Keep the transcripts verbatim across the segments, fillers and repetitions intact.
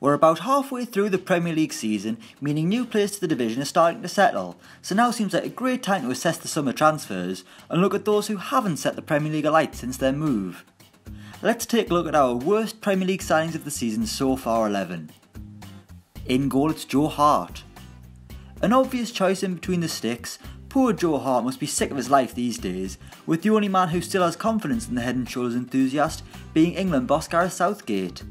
We're about halfway through the Premier League season, meaning new players to the division are starting to settle, so now seems like a great time to assess the summer transfers and look at those who haven't set the Premier League alight since their move. Let's take a look at our worst Premier League signings of the season so far eleven. In goal, it's Joe Hart. An obvious choice in between the sticks, poor Joe Hart must be sick of his life these days, with the only man who still has confidence in the head and shoulders enthusiast being England boss Gareth Southgate.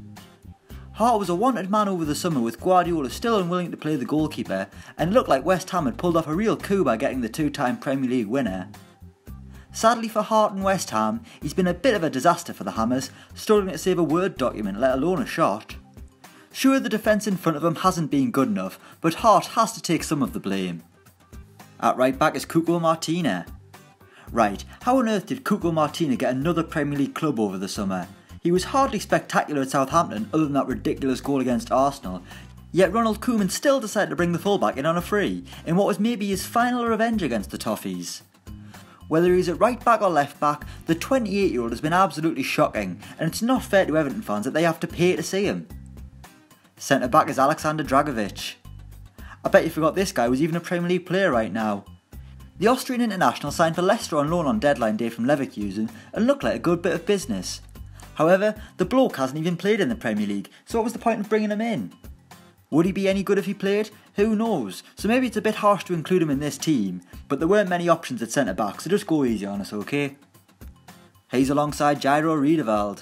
Hart was a wanted man over the summer with Guardiola still unwilling to play the goalkeeper, and it looked like West Ham had pulled off a real coup by getting the two-time Premier League winner. Sadly for Hart and West Ham, he's been a bit of a disaster for the Hammers, struggling to save a Word document, let alone a shot. Sure, the defence in front of him hasn't been good enough, but Hart has to take some of the blame. At right back is Cuco Martina. Right, how on earth did Cuco Martina get another Premier League club over the summer? He was hardly spectacular at Southampton other than that ridiculous goal against Arsenal, yet Ronald Koeman still decided to bring the fullback in on a free, in what was maybe his final revenge against the Toffees. Whether he's at right back or left back, the twenty-eight year old has been absolutely shocking, and it's not fair to Everton fans that they have to pay to see him. Centre back is Aleksandar Dragovic. I bet you forgot this guy was even a Premier League player right now. The Austrian international signed for Leicester on loan on deadline day from Leverkusen and looked like a good bit of business. However, the bloke hasn't even played in the Premier League, so what was the point of bringing him in? Would he be any good if he played? Who knows, so maybe it's a bit harsh to include him in this team, but there weren't many options at centre back, so just go easy on us, okay? He's alongside Jairo Riedewald.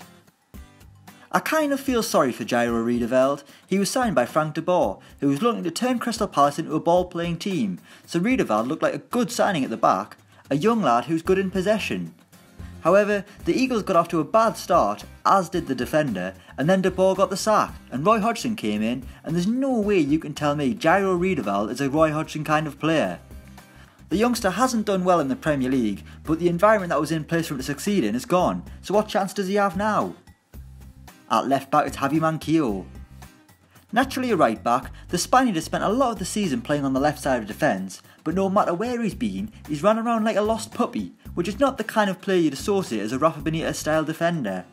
I kind of feel sorry for Jairo Riedewald. He was signed by Frank De Boer, who was looking to turn Crystal Palace into a ball-playing team, so Riedewald looked like a good signing at the back, a young lad who's good in possession. However, the Eagles got off to a bad start, as did the defender, and then De Boer got the sack, and Roy Hodgson came in, and there's no way you can tell me Jairo Riedewald is a Roy Hodgson kind of player. The youngster hasn't done well in the Premier League, but the environment that was in place for him to succeed in is gone, so what chance does he have now? At left back, it's Javier Manquillo. Naturally a right back, the Spaniard has spent a lot of the season playing on the left side of defence, but no matter where he's been, he's run around like a lost puppy, which is not the kind of player you'd associate as a Rafa Benitez style defender.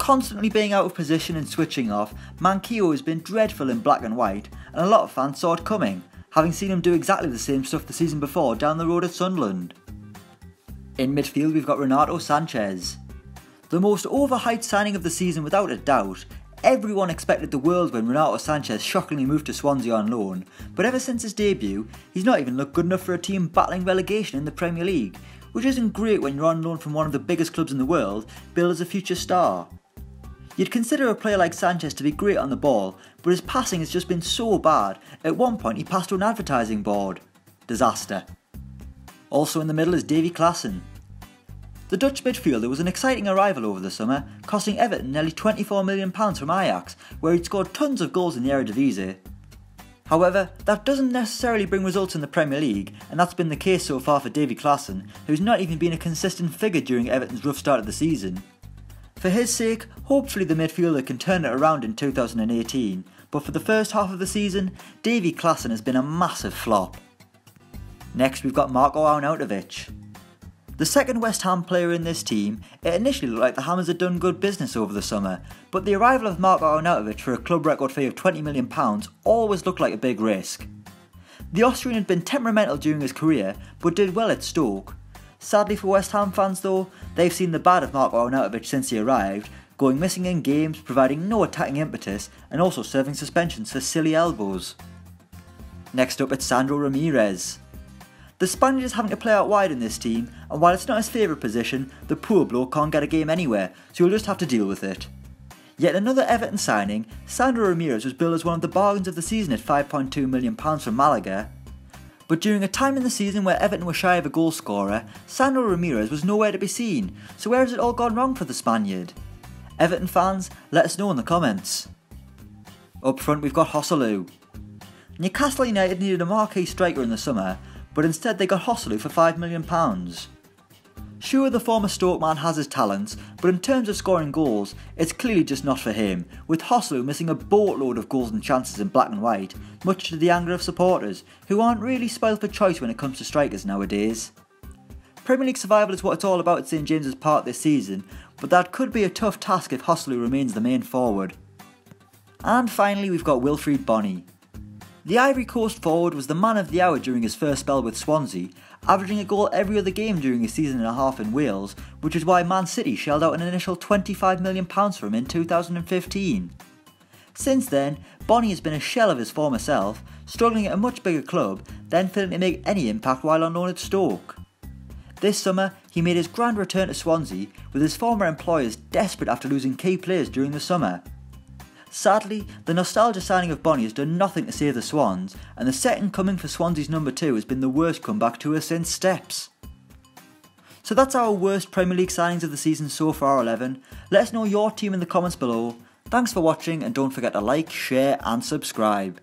Constantly being out of position and switching off, Manquillo has been dreadful in black and white, and a lot of fans saw it coming, having seen him do exactly the same stuff the season before down the road at Sunderland. In midfield, we've got Renato Sanches. The most overhyped signing of the season without a doubt. Everyone expected the world when Renato Sanches shockingly moved to Swansea on loan, but ever since his debut, he's not even looked good enough for a team battling relegation in the Premier League, which isn't great when you're on loan from one of the biggest clubs in the world, billed as a future star. You'd consider a player like Sanches to be great on the ball, but his passing has just been so bad, at one point he passed to an advertising board. Disaster. Also in the middle is Davy Klaassen. The Dutch midfielder was an exciting arrival over the summer, costing Everton nearly twenty-four million pounds from Ajax, where he'd scored tons of goals in the Eredivisie. However, that doesn't necessarily bring results in the Premier League, and that's been the case so far for Davy Klaassen, who's not even been a consistent figure during Everton's rough start of the season. For his sake, hopefully the midfielder can turn it around in two thousand eighteen, but for the first half of the season, Davy Klaassen has been a massive flop. Next, we've got Marko Arnautovic. The second West Ham player in this team, it initially looked like the Hammers had done good business over the summer, but the arrival of Marko Arnautovic for a club record fee of twenty million pounds always looked like a big risk. The Austrian had been temperamental during his career, but did well at Stoke. Sadly for West Ham fans though, they've seen the bad of Marko Arnautovic since he arrived, going missing in games, providing no attacking impetus, and also serving suspensions for silly elbows. Next up, it's Sandro Ramirez. The Spaniard is having to play out wide in this team, and while it's not his favourite position, the poor bloke can't get a game anywhere, so he'll just have to deal with it. Yet another Everton signing, Sandro Ramirez was billed as one of the bargains of the season at five point two million pounds from Malaga. But during a time in the season where Everton were shy of a goalscorer, Sandro Ramirez was nowhere to be seen, so where has it all gone wrong for the Spaniard? Everton fans, let us know in the comments. Up front, we've got Joselu. Newcastle United needed a marquee striker in the summer, but instead they got Joselu for five million pounds. Sure, the former Stoke man has his talents, but in terms of scoring goals, it's clearly just not for him, with Joselu missing a boatload of goals and chances in black and white, much to the anger of supporters, who aren't really spoiled for choice when it comes to strikers nowadays. Premier League survival is what it's all about at St James's Park this season, but that could be a tough task if Joselu remains the main forward. And finally we've got Wilfried Bony. The Ivory Coast forward was the man of the hour during his first spell with Swansea, averaging a goal every other game during his season and a half in Wales, which is why Man City shelled out an initial twenty-five million pounds for him in two thousand fifteen. Since then, Bony has been a shell of his former self, struggling at a much bigger club, then failing to make any impact while on loan at Stoke. This summer, he made his grand return to Swansea, with his former employers desperate after losing key players during the summer. Sadly, the nostalgia signing of Bony has done nothing to save the Swans, and the second coming for Swansea's number two has been the worst comeback to her since Steps. So that's our worst Premier League signings of the season so far, eleven. Let us know your team in the comments below. Thanks for watching, and don't forget to like, share and subscribe.